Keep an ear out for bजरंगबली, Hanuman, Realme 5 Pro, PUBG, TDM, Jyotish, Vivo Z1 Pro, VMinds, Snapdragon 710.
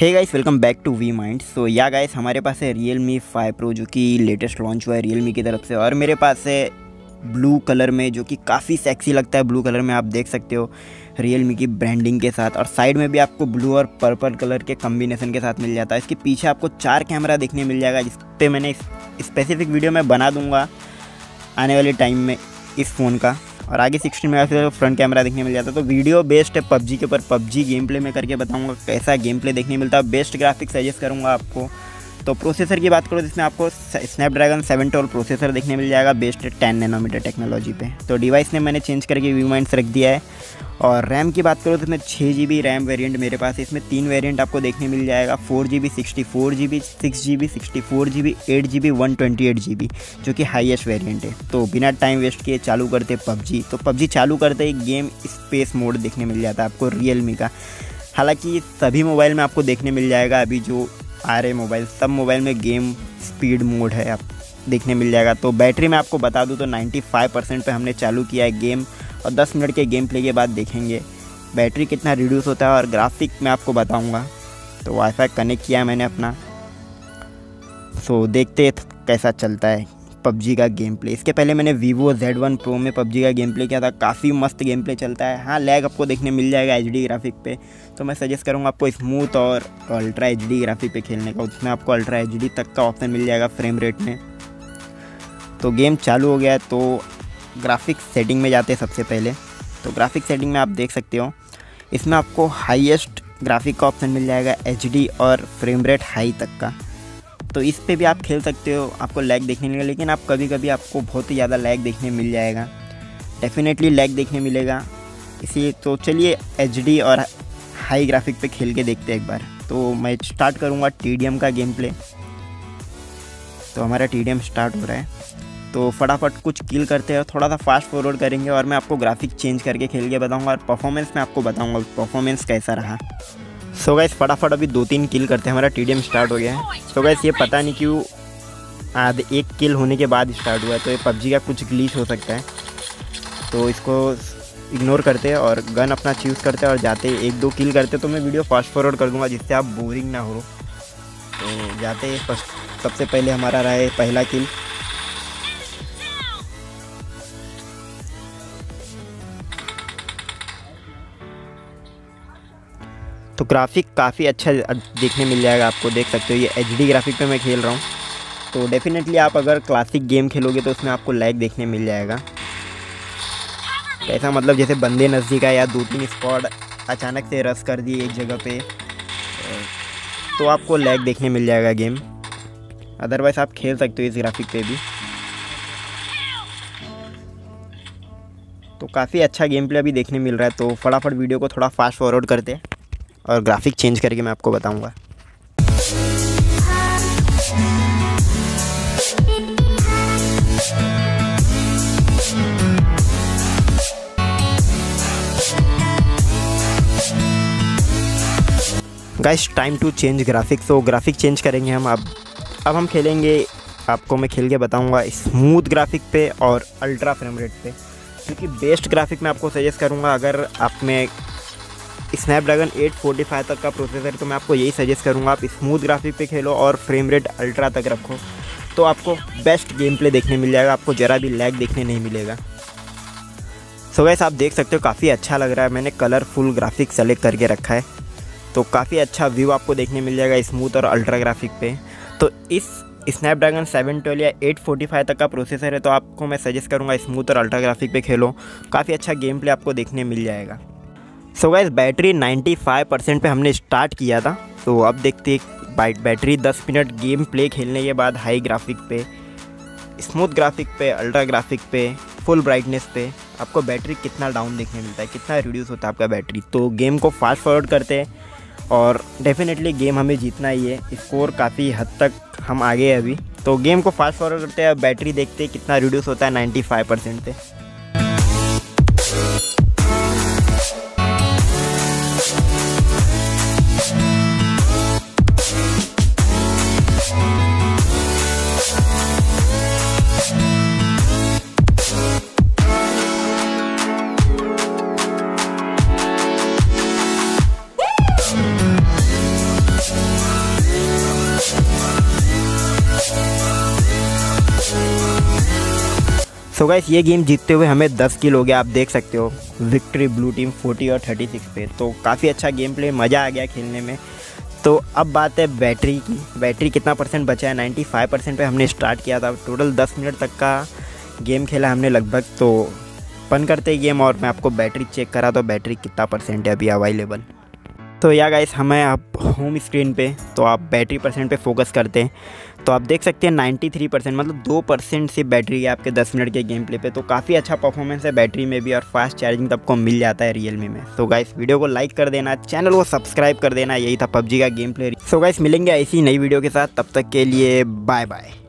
Hey guys welcome back to VMinds। So yeah guys हमारे पास है Realme 5 Pro जो कि लेटेस्ट लॉन्च हुआ है Realme की तरफ से, और मेरे पास है ब्लू कलर में जो कि काफ़ी सेक्सी लगता है। ब्लू कलर में आप देख सकते हो Realme की ब्रांडिंग के साथ, और साइड में भी आपको ब्लू और पर्पल कलर के कम्बिनेशन के साथ मिल जाता है। इसके पीछे आपको 4 कैमरा देखने मिल जाएगा, जिस पर मैंने स्पेसिफिक वीडियो में बना दूँगा आने वाले टाइम में इस फ़ोन का। और आगे 16 मेगापिक्सल फ्रंट कैमरा देखने मिल जाता है। तो वीडियो बेस्ड है PUBG के ऊपर, PUBG गेम प्ले में करके बताऊंगा कैसा गेम प्ले देखने मिलता है, बेस्ट ग्राफिक्स सजेस्ट करूंगा आपको। तो प्रोसेसर की बात करो, जिसमें आपको स्नैपड्रैगन 710 प्रोसेसर देखने मिल जाएगा, बेस्ड 10 नैनोमीटर टेक्नोलॉजी पे। तो डिवाइस ने मैंने चेंज करके VMinds रख दिया है। और रैम की बात करो तो इसमें 6 GB रैम वेरिएंट मेरे पास है। इसमें 3 वेरिएंट आपको देखने मिल जाएगा, 4 GB, 64 GB, 6 GB, 64 GB, 8 GB, 128 GB, जो कि हाईएस्ट वेरिएंट है। तो बिना टाइम वेस्ट किए चालू करते PUBG। तो PUBG चालू करते ही गेम स्पेस मोड देखने मिल जाता है आपको Realme का। हालाँकि सभी मोबाइल में आपको देखने मिल जाएगा, अभी जो आ रहे मोबाइल सब मोबाइल में गेम स्पीड मोड है आप देखने मिल जाएगा। तो बैटरी में आपको बता दूं तो 95% पर हमने चालू किया है गेम, और 10 मिनट के गेम प्ले के बाद देखेंगे बैटरी कितना रिड्यूस होता है, और ग्राफिक मैं आपको बताऊंगा। तो वाईफाई कनेक्ट किया मैंने अपना, सो देखते कैसा चलता है PUBG का गेम प्ले। इसके पहले मैंने Vivo Z1 Pro में PUBG का गेम प्ले किया था, काफ़ी मस्त गेम प्ले चलता है। हाँ, लैग आपको देखने मिल जाएगा HD ग्राफिक पे। तो मैं सजेस्ट करूँगा आपको स्मूथ और अल्ट्रा HD ग्राफिक पे खेलने का, उसमें आपको अल्ट्रा HD तक का ऑप्शन मिल जाएगा फ्रेम रेट में। तो गेम चालू हो गया है, तो ग्राफिक सेटिंग में जाते हैं सबसे पहले। तो ग्राफिक सेटिंग में आप देख सकते हो, इसमें आपको हाईएस्ट ग्राफिक का ऑप्शन मिल जाएगा HD और फ्रेम रेट हाई तक का। तो इस पे भी आप खेल सकते हो, आपको लैग देखने मिलेगा, लेकिन आप कभी कभी आपको बहुत ही ज़्यादा लैग देखने मिल जाएगा, डेफिनेटली लैग देखने मिलेगा इसी। तो चलिए HD और हाई ग्राफिक पे खेल के देखते हैं एक बार। तो मैं स्टार्ट करूँगा TDM का गेम प्ले। तो हमारा TDM स्टार्ट हो रहा है, तो फटाफट कुछ किल करते हैं, थोड़ा सा फास्ट फॉरवर्ड करेंगे, और मैं आपको ग्राफिक चेंज करके खेल के बताऊँगा, और परफॉर्मेंस में आपको बताऊँगा परफॉर्मेंस कैसा रहा। सो गाइस फटाफट अभी 2-3 किल करते हैं, हमारा TDM स्टार्ट हो गया है। सो गाइस ये पता नहीं क्यों आधे एक किल होने के बाद स्टार्ट हुआ है, तो ये PUBG का कुछ ग्लिच हो सकता है। तो इसको इग्नोर करते हैं और गन अपना चूज़ करते हैं, और जाते 1-2 किल करते हैं। तो मैं वीडियो फास्ट फॉरवर्ड कर दूँगा जिससे आप बोरिंग ना हो। तो जाते सबसे पहले हमारा रहा है पहला किल। तो ग्राफिक काफ़ी अच्छा देखने मिल जाएगा आपको, देख सकते हो ये HD ग्राफिक पे मैं खेल रहा हूँ। तो डेफिनेटली आप अगर क्लासिक गेम खेलोगे तो उसमें आपको लैग देखने मिल जाएगा। ऐसा मतलब जैसे बंदे नज़दीक आए या 2-3 स्क्वाड अचानक से रश कर दिए एक जगह पे, तो आपको लैग देखने मिल जाएगा गेम। अदरवाइज़ आप खेल सकते हो इस ग्राफिक पे भी। तो काफ़ी अच्छा गेम प्ले अभी देखने मिल रहा है। तो फटाफट वीडियो को थोड़ा फास्ट फॉरवर्ड करते हैं, और ग्राफिक चेंज करके मैं आपको बताऊंगा। Guys time to change graphics. तो ग्राफिक चेंज करेंगे हम। अब हम खेलेंगे, आपको मैं खेल के बताऊंगा स्मूथ ग्राफिक पे और अल्ट्रा फ्रेम रेट पे, क्योंकि बेस्ट ग्राफिक मैं आपको सजेस्ट करूंगा। अगर आप में स्नैपड्रैगन 845 तक का प्रोसेसर, तो मैं आपको यही सजेस्ट करूंगा आप स्मूथ ग्राफिक पे खेलो और फ्रेम रेट अल्ट्रा तक रखो, तो आपको बेस्ट गेम प्ले देखने मिल जाएगा, आपको ज़रा भी लैग देखने नहीं मिलेगा। सो गाइस आप देख सकते हो काफ़ी अच्छा लग रहा है, मैंने कलरफुल ग्राफिक सेलेक्ट करके रखा है, तो काफ़ी अच्छा व्यू आपको देखने मिल जाएगा स्मूथ और अल्ट्रा ग्राफिक पे। तो इस स्नैपड्रैगन 712 या 845 तक का प्रोसेसर है, तो आपको मैं सजेस्ट करूँगा स्मूथ और अल्ट्रा ग्राफिक पे खेलो, काफ़ी अच्छा गेम प्ले आपको देखने मिल जाएगा। सो गाइस बैटरी 95% पे हमने स्टार्ट किया था। तो अब देखते हैं बैटरी 10 मिनट गेम प्ले खेलने के बाद हाई ग्राफिक पे, स्मूथ ग्राफिक पे, अल्ट्रा ग्राफिक पे, फुल ब्राइटनेस पे आपको बैटरी कितना डाउन देखने मिलता है, कितना रिड्यूस होता है आपका बैटरी। तो गेम को फास्ट फॉरवर्ड करते हैं, और डेफिनेटली गेम हमें जीतना ही है, स्कोर काफ़ी हद तक हम आगे हैं अभी। तो गेम को फास्ट फॉरवर्ड करते हैं, बैटरी देखते हैं कितना रिड्यूस होता है 95% पे। सो गाइस ये गेम जीतते हुए हमें 10 किल हो गया, आप देख सकते हो विक्ट्री ब्लू टीम 40 और 36 पे। तो काफ़ी अच्छा गेम प्ले, मज़ा आ गया खेलने में। तो अब बात है बैटरी की। बैटरी कितना परसेंट बचा है, 95% पर हमने स्टार्ट किया था। टोटल 10 मिनट तक का गेम खेला हमने लगभग। तो बंद करते गेम और मैं आपको बैटरी चेक करा तो बैटरी कितना परसेंट है अभी अवेलेबल। तो या गाइस हमें आप होम स्क्रीन पे तो आप बैटरी परसेंट पे फोकस करते हैं तो आप देख सकते हैं 93%, मतलब 2% से बैटरी है आपके 10 मिनट के गेम प्ले पे। तो काफ़ी अच्छा परफॉर्मेंस है बैटरी में भी और फास्ट चार्जिंग तो आपको मिल जाता है रियलमी में। तो गाइस वीडियो को लाइक कर देना, चैनल को सब्सक्राइब कर देना। यही था PUBG का गेम प्ले। सो गाइस मिलेंगे ऐसी नई वीडियो के साथ, तब तक के लिए बाय बाय।